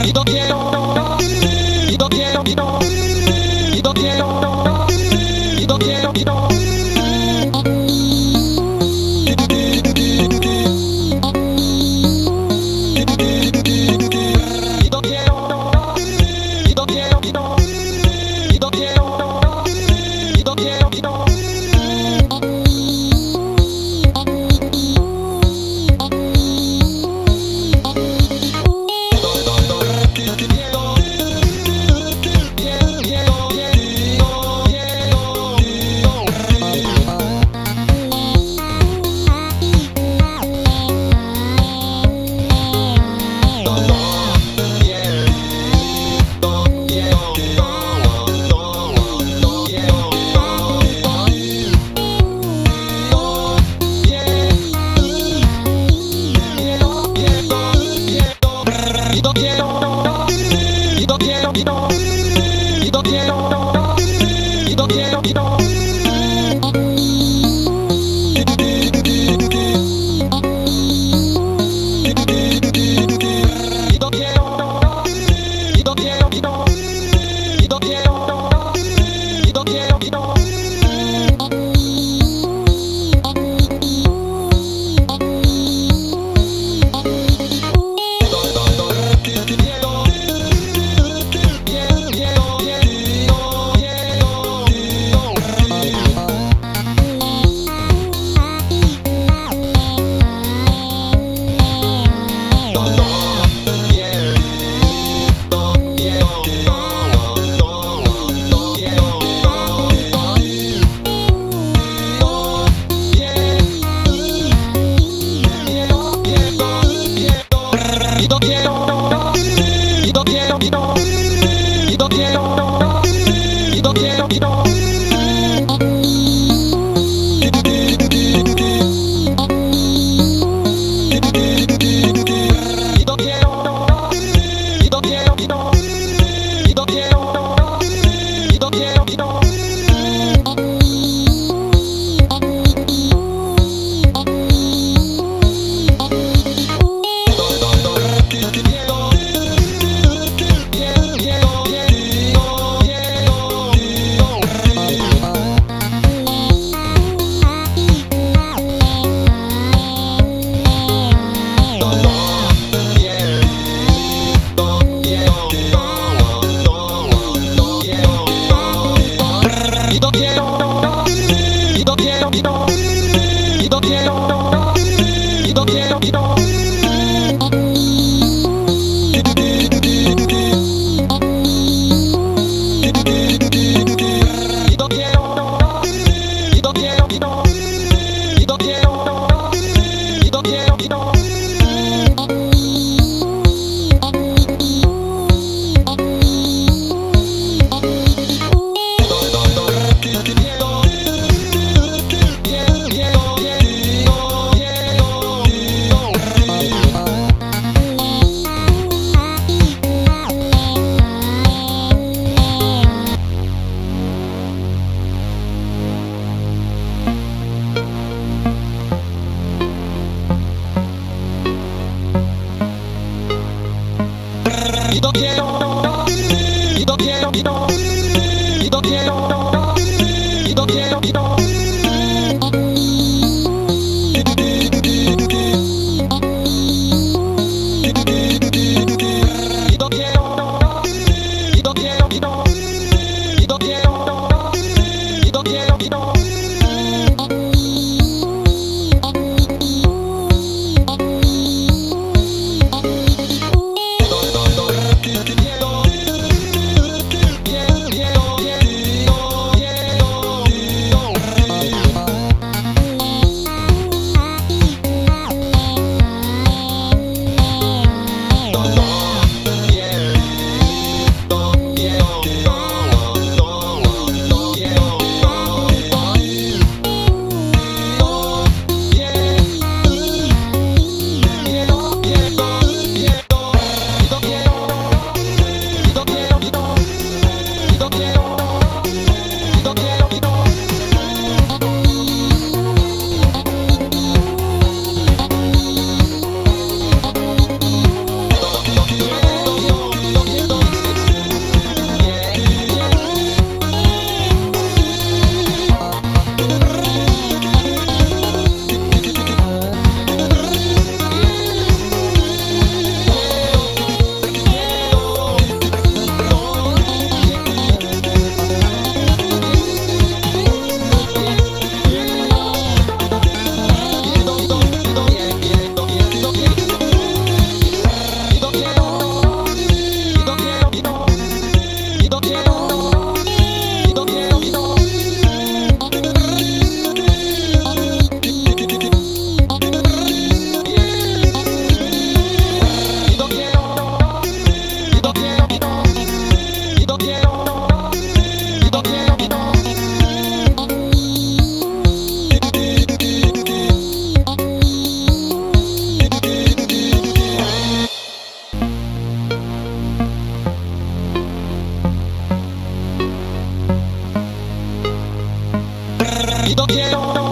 Get on. No quiero.